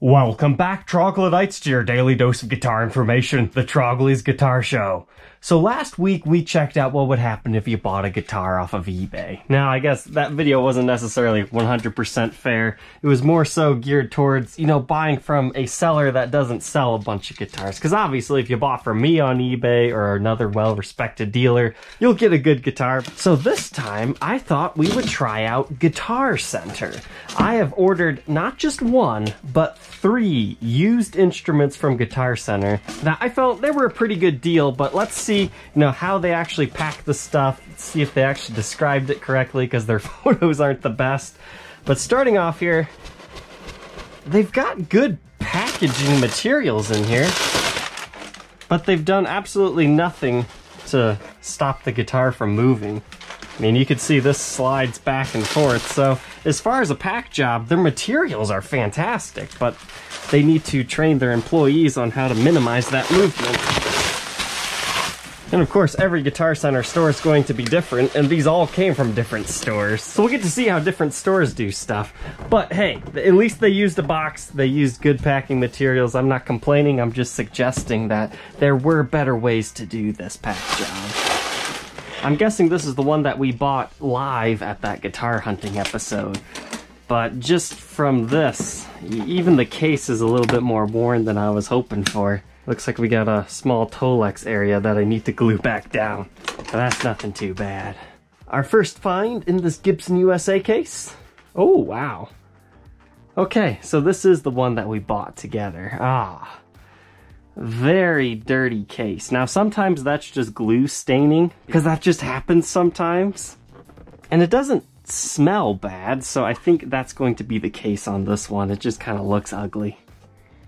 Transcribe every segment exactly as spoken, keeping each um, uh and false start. Welcome back, troglodytes, to your daily dose of guitar information, the Trogly's Guitar Show. So last week we checked out what would happen if you bought a guitar off of eBay. Now I guess that video wasn't necessarily one hundred percent fair. It was more so geared towards, you know, buying from a seller that doesn't sell a bunch of guitars. Because obviously if you bought from me on eBay or another well-respected dealer, you'll get a good guitar. So this time I thought we would try out Guitar Center. I have ordered not just one, but three used instruments from Guitar Center that I felt they were a pretty good deal, but let's see See, you know, how they actually pack the stuff, see if they actually described it correctly, because their photos aren't the best. But starting off here, they've got good packaging materials in here, but they've done absolutely nothing to stop the guitar from moving. I mean, you can see this slides back and forth, so as far as a pack job, their materials are fantastic, but they need to train their employees on how to minimize that movement. And of course, every Guitar Center store is going to be different, and these all came from different stores. So we'll get to see how different stores do stuff. But hey, at least they used a box, they used good packing materials. I'm not complaining, I'm just suggesting that there were better ways to do this pack job. I'm guessing this is the one that we bought live at that guitar hunting episode. But just from this, even the case is a little bit more worn than I was hoping for. Looks like we got a small Tolex area that I need to glue back down. But that's nothing too bad. Our first find in this Gibson U S A case. Oh, wow. Okay, so this is the one that we bought together. Ah, very dirty case. Now, sometimes that's just glue staining, because that just happens sometimes. And it doesn't smell bad, so I think that's going to be the case on this one. It just kind of looks ugly.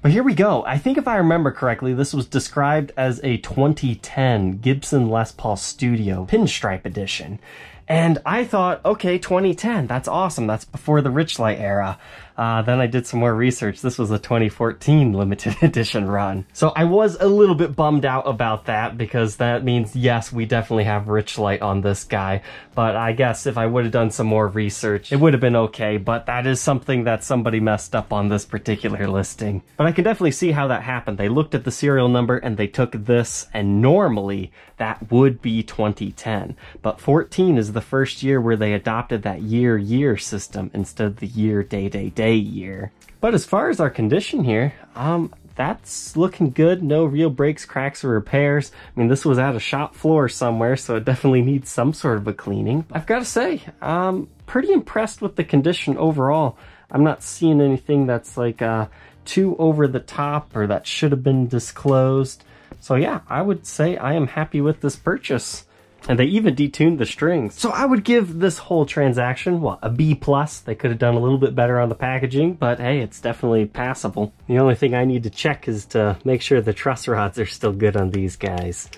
But here we go. I think if I remember correctly, this was described as a twenty ten Gibson Les Paul Studio Pinstripe Edition. And I thought, okay, twenty ten, that's awesome. That's before the Richlite era. Uh, then I did some more research. This was a twenty fourteen limited edition run. So I was a little bit bummed out about that, because that means, yes, we definitely have Richlite on this guy. But I guess if I would have done some more research, it would have been okay. But that is something that somebody messed up on this particular listing. But I can definitely see how that happened. They looked at the serial number and they took this, and normally that would be twenty ten. But fourteen is the first year where they adopted that year-year system instead of the year-day-day-day year. But as far as our condition here, um, that's looking good. No real breaks, cracks, or repairs. I mean, this was at a shop floor somewhere, so it definitely needs some sort of a cleaning. I've got to say, um, pretty impressed with the condition overall. I'm not seeing anything that's like uh, too over the top or that should have been disclosed. So yeah, I would say I am happy with this purchase. And they even detuned the strings. So I would give this whole transaction, what, a B plus. They could have done a little bit better on the packaging, but hey, it's definitely passable. The only thing I need to check is to make sure the truss rods are still good on these guys.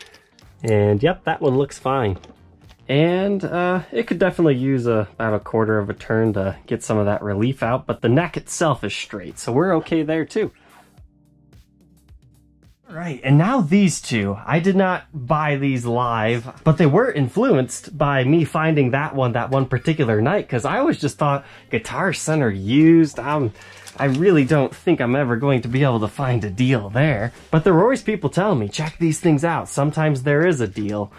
And yep, that one looks fine. And uh, it could definitely use a, about a quarter of a turn to get some of that relief out, but the neck itself is straight, so we're okay there too. Right, and now these two. I did not buy these live, but they were influenced by me finding that one that one particular night, because I always just thought Guitar Center used. Um, I really don't think I'm ever going to be able to find a deal there. But there were always people telling me, check these things out. Sometimes there is a deal.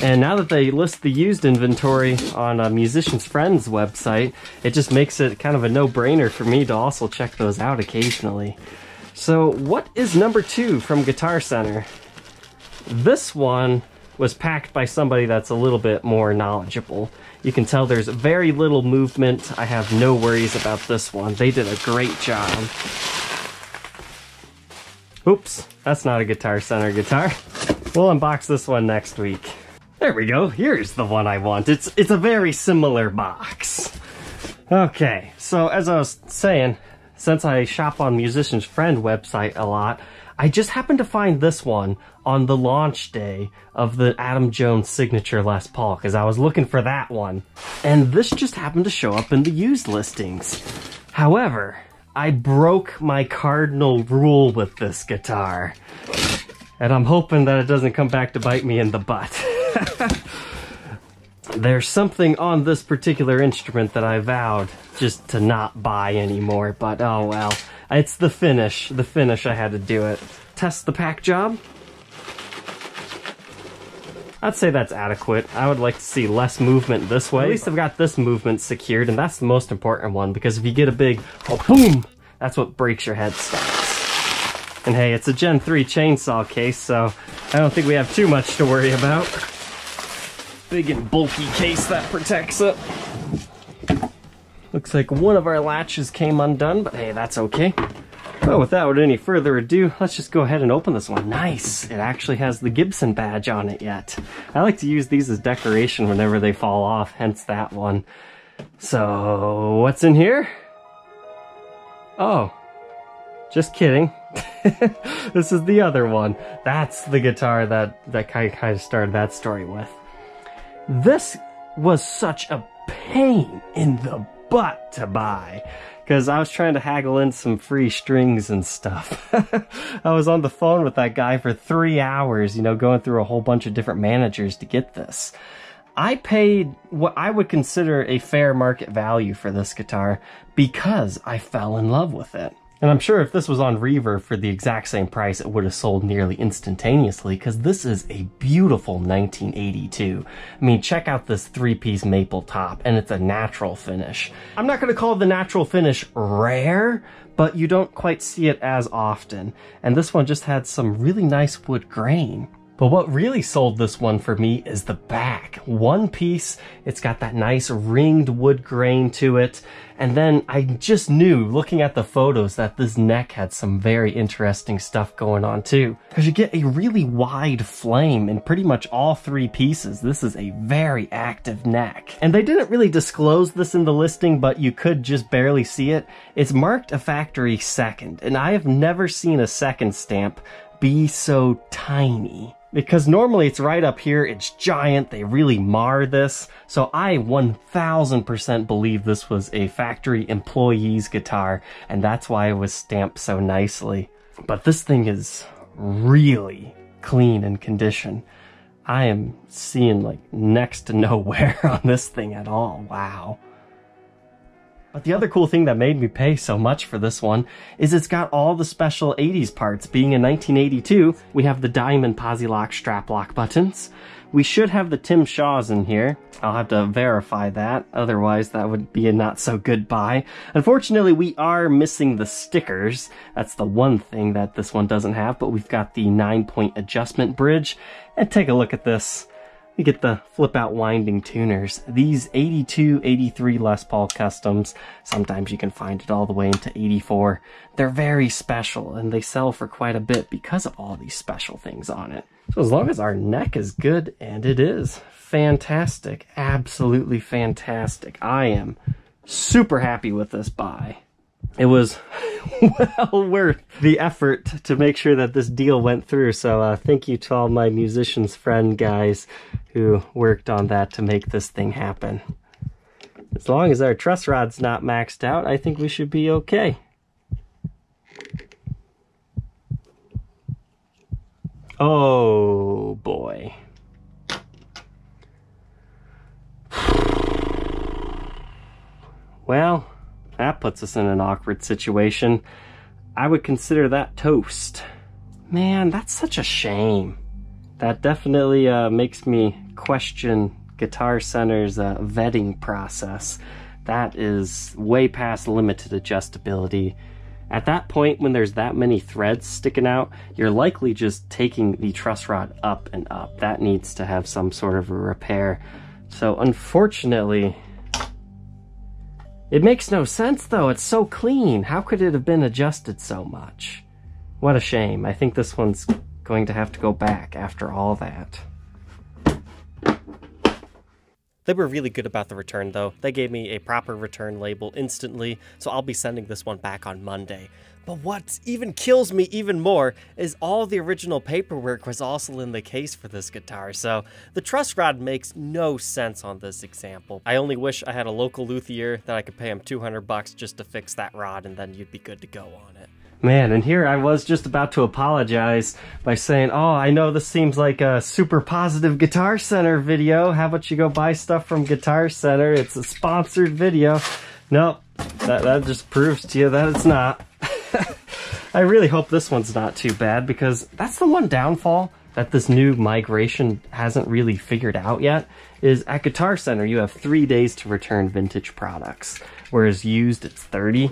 And now that they list the used inventory on a Musician's Friend's website, it just makes it kind of a no-brainer for me to also check those out occasionally. So what is number two from Guitar Center? This one was packed by somebody that's a little bit more knowledgeable. You can tell there's very little movement. I have no worries about this one. They did a great job. Oops, that's not a Guitar Center guitar. We'll unbox this one next week. There we go, here's the one I want. It's, it's a very similar box. Okay, so as I was saying, since I shop on Musician's Friend website a lot, I just happened to find this one on the launch day of the Adam Jones Signature Les Paul, because I was looking for that one. And this just happened to show up in the used listings. However, I broke my cardinal rule with this guitar. And I'm hoping that it doesn't come back to bite me in the butt. There's something on this particular instrument that I vowed just to not buy anymore, but oh well. It's the finish. The finish, I had to do it. Test the pack job. I'd say that's adequate. I would like to see less movement this way. At least I've got this movement secured, and that's the most important one, because if you get a big, oh, boom, that's what breaks your headstock. And hey, it's a Gen three chainsaw case, so I don't think we have too much to worry about. Big and bulky case that protects it. Looks like one of our latches came undone, but hey, that's okay. Well, without any further ado, let's just go ahead and open this one. Nice! It actually has the Gibson badge on it yet. I like to use these as decoration whenever they fall off, hence that one. So, what's in here? Oh. Just kidding. This is the other one. That's the guitar that, that kind of started that story with. This was such a pain in the butt to buy, because I was trying to haggle in some free strings and stuff. I was on the phone with that guy for three hours, you know, going through a whole bunch of different managers to get this. I paid what I would consider a fair market value for this guitar because I fell in love with it. And I'm sure if this was on Reverb for the exact same price, it would have sold nearly instantaneously, because this is a beautiful nineteen eighty-two. I mean, check out this three-piece maple top, and it's a natural finish. I'm not going to call the natural finish rare, but you don't quite see it as often. And this one just had some really nice wood grain. But what really sold this one for me is the back. One piece, it's got that nice ringed wood grain to it. And then I just knew, looking at the photos, that this neck had some very interesting stuff going on too. Because you get a really wide flame in pretty much all three pieces. This is a very active neck. And they didn't really disclose this in the listing, but you could just barely see it. It's marked a factory second, and I have never seen a second stamp be so tiny. Because normally it's right up here, it's giant, they really mar this. So I one thousand percent believe this was a factory employee's guitar, and that's why it was stamped so nicely. But this thing is really clean in condition. I am seeing like next to no wear on this thing at all, wow. But the other cool thing that made me pay so much for this one is it's got all the special eighties parts. Being in nineteen eighty-two, we have the diamond posi lock strap lock buttons. We should have the Tim Shaws in here. I'll have to verify that, otherwise that would be a not so good buy. Unfortunately, we are missing the stickers. That's the one thing that this one doesn't have, but we've got the nine point adjustment bridge. And take a look at this. We get the flip-out winding tuners. These eighty-two, eighty-three Les Paul Customs, sometimes you can find it all the way into eighty-four. They're very special, and they sell for quite a bit because of all these special things on it. So as long as our neck is good, and it is, fantastic, absolutely fantastic. I am super happy with this buy. It was well worth the effort to make sure that this deal went through, so uh, thank you to all my Musician's Friend guys who worked on that to make this thing happen. As long as our truss rod's not maxed out, I think we should be okay. Oh boy. Well, that puts us in an awkward situation. I would consider that toast. Man, that's such a shame. That definitely uh, makes me question Guitar Center's uh, vetting process. That is way past limited adjustability. At that point, when there's that many threads sticking out, you're likely just taking the truss rod up and up. That needs to have some sort of a repair. So unfortunately, it makes no sense though, it's so clean. How could it have been adjusted so much? What a shame. I think this one's going to have to go back after all that. They were really good about the return though. They gave me a proper return label instantly, so I'll be sending this one back on Monday. But what even kills me even more is all the original paperwork was also in the case for this guitar, so the truss rod makes no sense on this example. I only wish I had a local luthier that I could pay him two hundred bucks just to fix that rod, and then you'd be good to go on it. Man, and here I was just about to apologize by saying, oh, I know this seems like a super positive Guitar Center video. How about you go buy stuff from Guitar Center? It's a sponsored video. Nope, that, that just proves to you that it's not. I really hope this one's not too bad, because that's the one downfall that this new migration hasn't really figured out yet, is at Guitar Center you have three days to return vintage products, whereas used it's thirty.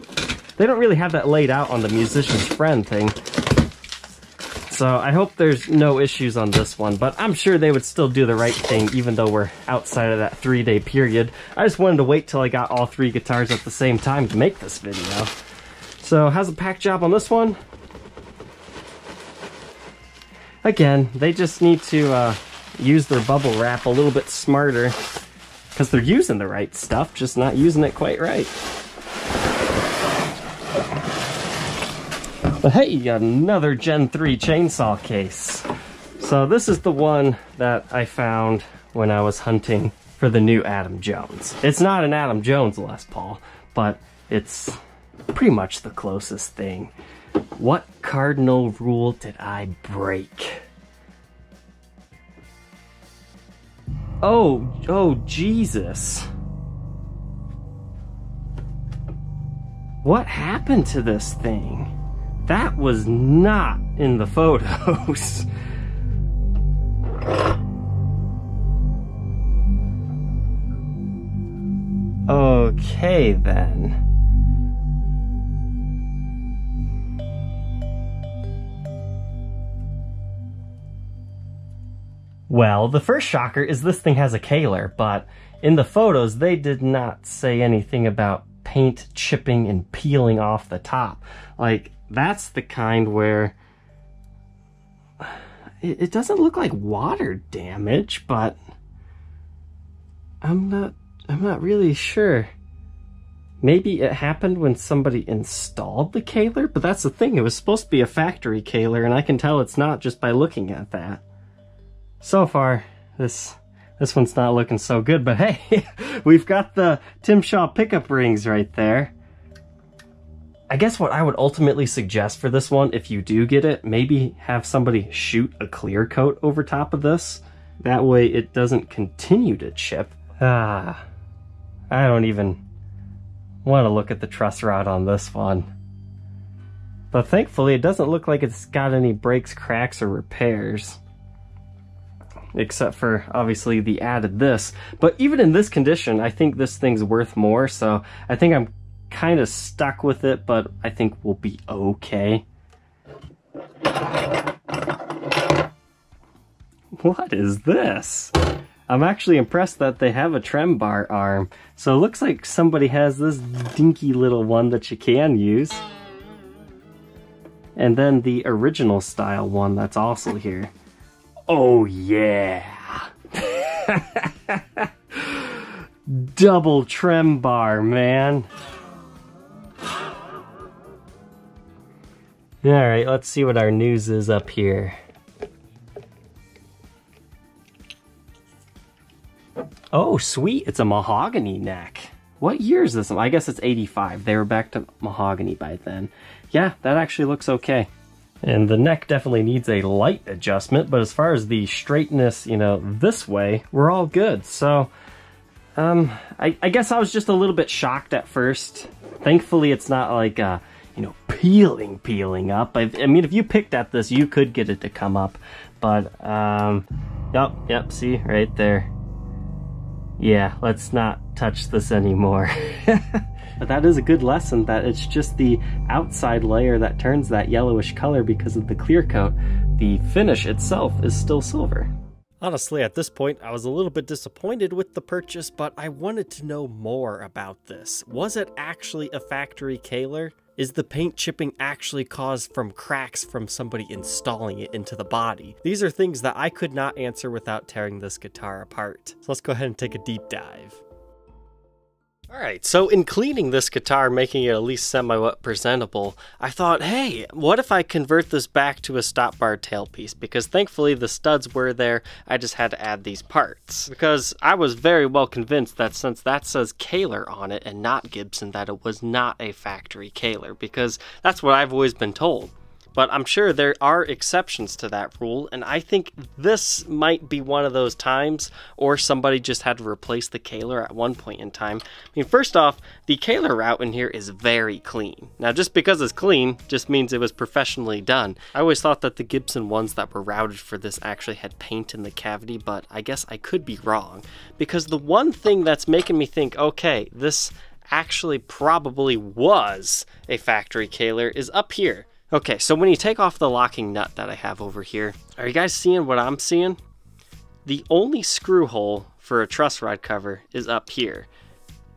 They don't really have that laid out on the Musician's Friend thing. So I hope there's no issues on this one, but I'm sure they would still do the right thing even though we're outside of that three day period. I just wanted to wait till I got all three guitars at the same time to make this video. So how's the pack job on this one? Again, they just need to uh, use their bubble wrap a little bit smarter, because they're using the right stuff, just not using it quite right. But hey, another Gen three chainsaw case. So this is the one that I found when I was hunting for the new Adam Jones. It's not an Adam Jones Les Paul, but it's pretty much the closest thing. What cardinal rule did I break? Oh, oh Jesus. What happened to this thing? That was not in the photos. Okay, then. Well, the first shocker is this thing has a Kahler, but in the photos they did not say anything about paint chipping and peeling off the top. Like, that's the kind where it doesn't look like water damage, but I'm not I'm not really sure. Maybe it happened when somebody installed the Kahler, but that's the thing, it was supposed to be a factory Kahler, and I can tell it's not just by looking at that. So far, this this one's not looking so good, but hey, we've got the Tim Shaw pickup rings right there. I guess what I would ultimately suggest for this one, if you do get it, maybe have somebody shoot a clear coat over top of this. That way it doesn't continue to chip. Ah, I don't even want to look at the truss rod on this one. But thankfully it doesn't look like it's got any breaks, cracks, or repairs. Except for, obviously, the added this. But even in this condition, I think this thing's worth more, so I think I'm kind of stuck with it, but I think we'll be okay. What is this? I'm actually impressed that they have a trem bar arm. So it looks like somebody has this dinky little one that you can use. And then the original style one that's also here. Oh yeah! Double trem bar, man. All right, let's see what our news is up here. Oh, sweet, it's a mahogany neck. What year is this? I guess it's eighty-five. They were back to mahogany by then. Yeah, that actually looks okay. And the neck definitely needs a light adjustment, but as far as the straightness, you know, this way, we're all good. So, um, I, I guess I was just a little bit shocked at first. Thankfully, it's not like a, you know, peeling, peeling up. I, I mean, if you picked at this, you could get it to come up, but, um, yep, yep, see, right there. Yeah, let's not touch this anymore. But that is a good lesson, that it's just the outside layer that turns that yellowish color because of the clear coat. The finish itself is still silver. Honestly, at this point, I was a little bit disappointed with the purchase, but I wanted to know more about this. Was it actually a factory Kahler? Is the paint chipping actually caused from cracks from somebody installing it into the body? These are things that I could not answer without tearing this guitar apart. So let's go ahead and take a deep dive. Alright, so in cleaning this guitar, making it at least semi-presentable, I thought, hey, what if I convert this back to a stop bar tailpiece? Because thankfully the studs were there, I just had to add these parts. Because I was very well convinced that since that says Kahler on it and not Gibson, that it was not a factory Kahler, because that's what I've always been told. But I'm sure there are exceptions to that rule, and I think this might be one of those times, or somebody just had to replace the Kahler at one point in time. I mean, first off, the Kahler route in here is very clean. Now, just because it's clean just means it was professionally done. I always thought that the Gibson ones that were routed for this actually had paint in the cavity, but I guess I could be wrong, because the one thing that's making me think, okay, this actually probably was a factory Kahler is up here. Okay, so when you take off the locking nut that I have over here, are you guys seeing what I'm seeing? The only screw hole for a truss rod cover is up here.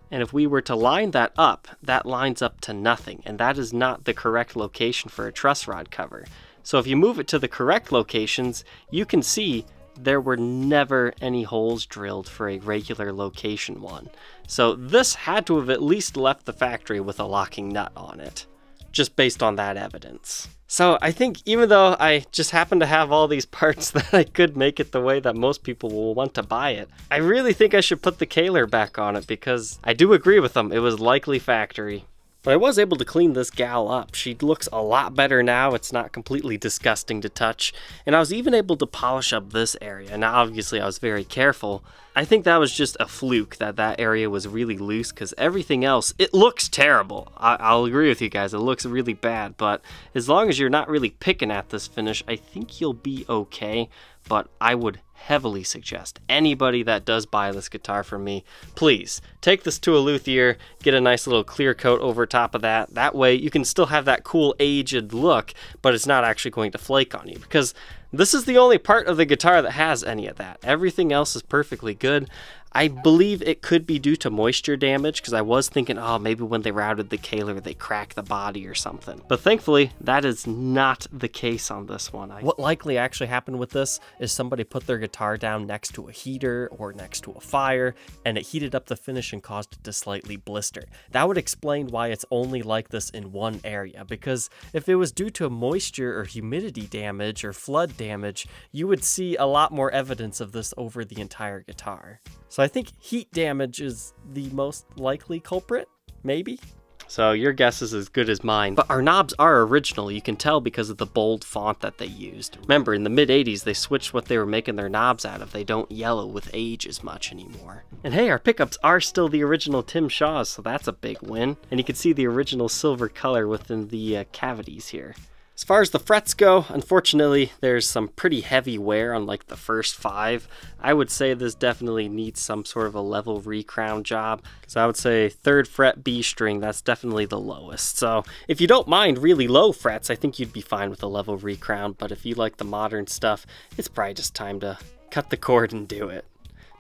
And if we were to line that up, that lines up to nothing, and that is not the correct location for a truss rod cover. So if you move it to the correct locations, you can see there were never any holes drilled for a regular location one. So this had to have at least left the factory with a locking nut on it, just based on that evidence. So I think even though I just happen to have all these parts that I could make it the way that most people will want to buy it, I really think I should put the Kahler back on it, because I do agree with them, it was likely factory. But I was able to clean this gal up. She looks a lot better now. It's not completely disgusting to touch. And I was even able to polish up this area. Now, obviously, I was very careful. I think that was just a fluke that that area was really loose, because everything else, it looks terrible. I I'll agree with you guys. It looks really bad, but as long as you're not really picking at this finish, I think you'll be okay. But I would heavily suggest anybody that does buy this guitar from me, please take this to a luthier, get a nice little clear coat over top of that. That way you can still have that cool aged look, but it's not actually going to flake on you, because this is the only part of the guitar that has any of that. Everything else is perfectly good. I believe it could be due to moisture damage, because I was thinking, oh, maybe when they routed the Kahler, they cracked the body or something. But thankfully, that is not the case on this one. I... What likely actually happened with this is somebody put their guitar down next to a heater or next to a fire, and it heated up the finish and caused it to slightly blister. That would explain why it's only like this in one area, because if it was due to moisture or humidity damage or flood damage, you would see a lot more evidence of this over the entire guitar. So I think heat damage is the most likely culprit, maybe? So your guess is as good as mine. But our knobs are original. You can tell because of the bold font that they used. Remember, in the mid eighties, they switched what they were making their knobs out of. They don't yellow with age as much anymore. And hey, our pickups are still the original Tim Shaws, so that's a big win. And you can see the original silver color within the uh, cavities here. As far as the frets go, unfortunately, there's some pretty heavy wear on like the first five. I would say this definitely needs some sort of a level recrown job, because I would say third fret B string, that's definitely the lowest. So if you don't mind really low frets, I think you'd be fine with a level recrown, but if you like the modern stuff, it's probably just time to cut the cord and do it.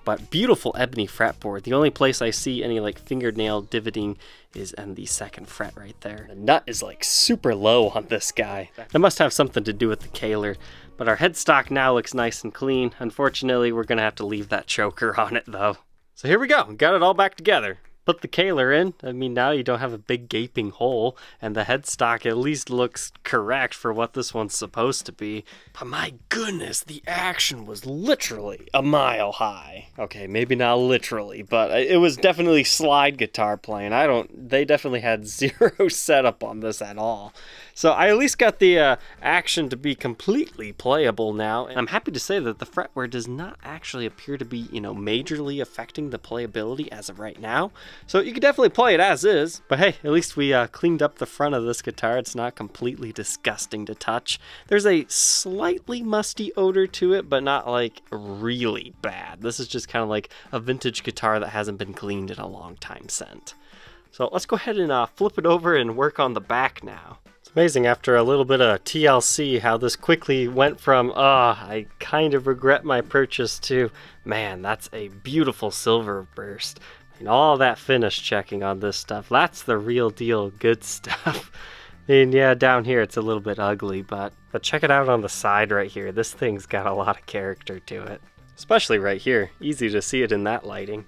But beautiful ebony fretboard. The only place I see any like fingernail divoting is in the second fret right there. The nut is like super low on this guy. That must have something to do with the Kahler. But our headstock now looks nice and clean. Unfortunately, we're gonna have to leave that choker on it though. So here we go, we got it all back together. Put the Kahler in. I mean, now you don't have a big gaping hole, and the headstock at least looks correct for what this one's supposed to be. But my goodness, the action was literally a mile high. Okay, maybe not literally, but it was definitely slide guitar playing. I don't, they definitely had zero setup on this at all. So I at least got the uh, action to be completely playable now. And I'm happy to say that the fretware does not actually appear to be, you know, majorly affecting the playability as of right now. So you can definitely play it as is, but hey, at least we uh, cleaned up the front of this guitar. It's not completely disgusting to touch. There's a slightly musty odor to it, but not like really bad. This is just kind of like a vintage guitar that hasn't been cleaned in a long time scent. So let's go ahead and uh, flip it over and work on the back now. Amazing, after a little bit of T L C, how this quickly went from, ah, oh, I kind of regret my purchase, to, man, that's a beautiful silver burst. And all that finish checking on this stuff, that's the real deal good stuff. And yeah, down here it's a little bit ugly, but, but check it out on the side right here. This thing's got a lot of character to it, especially right here. Easy to see it in that lighting.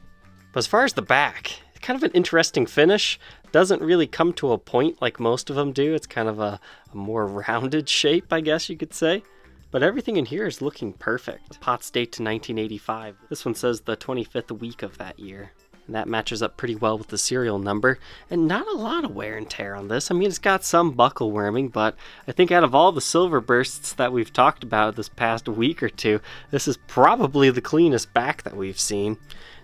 But as far as the back, kind of an interesting finish. Doesn't really come to a point like most of them do. It's kind of a, a more rounded shape, I guess you could say. But everything in here is looking perfect. Pots date to nineteen eighty-five. This one says the twenty-fifth week of that year. And that matches up pretty well with the serial number, and not a lot of wear and tear on this. I mean, it's got some buckle worming, but I think out of all the silver bursts that we've talked about this past week or two, this is probably the cleanest back that we've seen.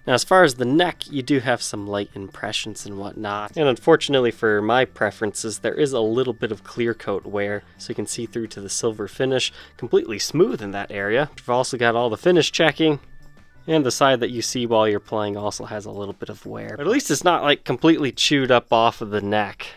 Now, as far as the neck, you do have some light impressions and whatnot, and unfortunately for my preferences, there is a little bit of clear coat wear, so you can see through to the silver finish. Completely smooth in that area. We've also got all the finish checking. And the side that you see while you're playing also has a little bit of wear. But at least it's not like completely chewed up off of the neck.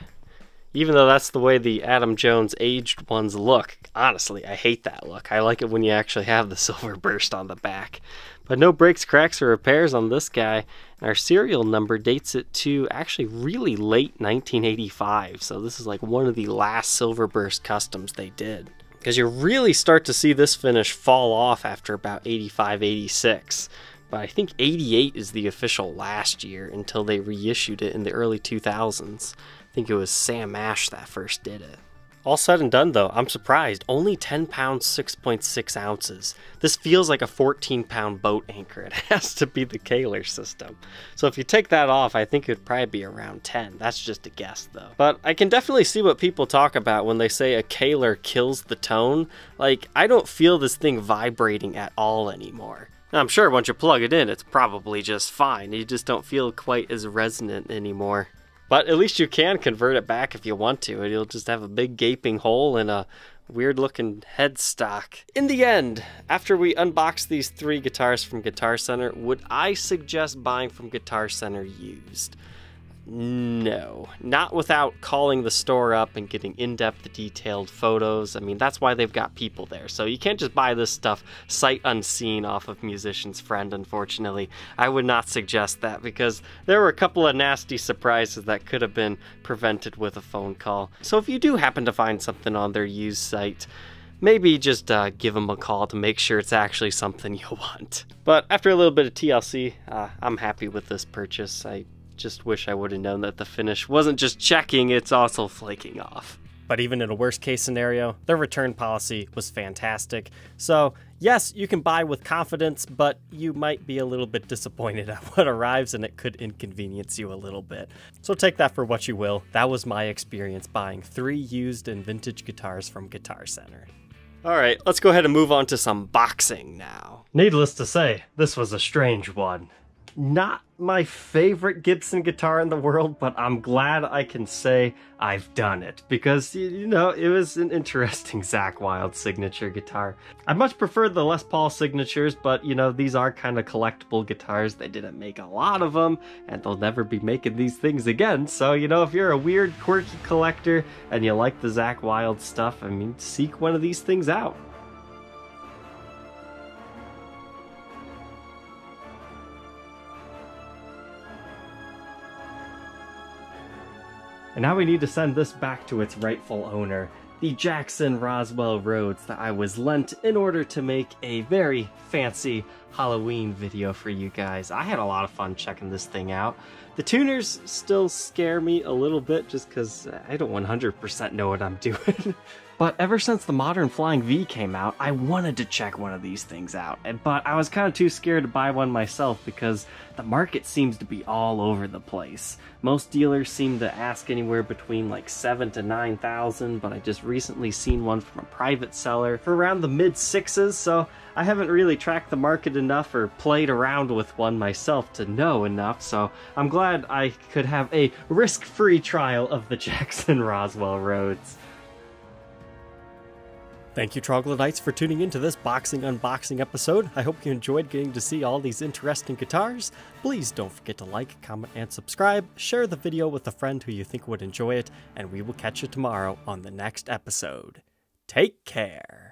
Even though that's the way the Adam Jones aged ones look. Honestly, I hate that look. I like it when you actually have the silver burst on the back. But no breaks, cracks, or repairs on this guy. And our serial number dates it to actually really late nineteen eighty-five. So this is like one of the last silver burst customs they did. Because you really start to see this finish fall off after about eighty-five, eighty-six. But I think eighty-eight is the official last year until they reissued it in the early two thousands. I think it was Sam Ash that first did it. All said and done though, I'm surprised. Only ten pounds, six point six ounces. This feels like a fourteen pound boat anchor. It has to be the Kahler system. So if you take that off, I think it'd probably be around ten. That's just a guess though. But I can definitely see what people talk about when they say a Kahler kills the tone. Like, I don't feel this thing vibrating at all anymore. Now, I'm sure once you plug it in, it's probably just fine. You just don't feel quite as resonant anymore. But at least you can convert it back if you want to, and you'll just have a big gaping hole and a weird looking headstock. In the end, after we unbox these three guitars from Guitar Center, would I suggest buying from Guitar Center used? No, not without calling the store up and getting in-depth detailed photos. I mean, that's why they've got people there. So you can't just buy this stuff sight unseen off of Musician's Friend, unfortunately. I would not suggest that because there were a couple of nasty surprises that could have been prevented with a phone call. So if you do happen to find something on their used site, maybe just uh, give them a call to make sure it's actually something you want. But after a little bit of T L C, uh, I'm happy with this purchase. I just wish I would have known that the finish wasn't just checking, it's also flaking off. But even in a worst case scenario, their return policy was fantastic. So yes, you can buy with confidence, but you might be a little bit disappointed at what arrives and it could inconvenience you a little bit. So take that for what you will. That was my experience buying three used and vintage guitars from Guitar Center. All right, let's go ahead and move on to some boxing now. Needless to say, this was a strange one. Not my favorite Gibson guitar in the world, but I'm glad I can say I've done it because, you know, it was an interesting Zakk Wylde signature guitar. I much preferred the Les Paul signatures, but, you know, these are kind of collectible guitars. They didn't make a lot of them, and they'll never be making these things again. So, you know, if you're a weird, quirky collector and you like the Zakk Wylde stuff, I mean, seek one of these things out. And now we need to send this back to its rightful owner, the Jackson Roswell Rhoads that I was lent in order to make a very fancy Halloween video for you guys. I had a lot of fun checking this thing out. The tuners still scare me a little bit just because I don't one hundred percent know what I'm doing. But ever since the Modern Flying V came out, I wanted to check one of these things out, but I was kind of too scared to buy one myself because the market seems to be all over the place. Most dealers seem to ask anywhere between like seven to nine thousand, but I just recently seen one from a private seller for around the mid sixes, so I haven't really tracked the market enough or played around with one myself to know enough, so I'm glad I could have a risk-free trial of the Jackson Roswell Rhoads. Thank you, Troglodytes, for tuning in to this boxing unboxing episode. I hope you enjoyed getting to see all these interesting guitars. Please don't forget to like, comment, and subscribe. Share the video with a friend who you think would enjoy it, and we will catch you tomorrow on the next episode. Take care.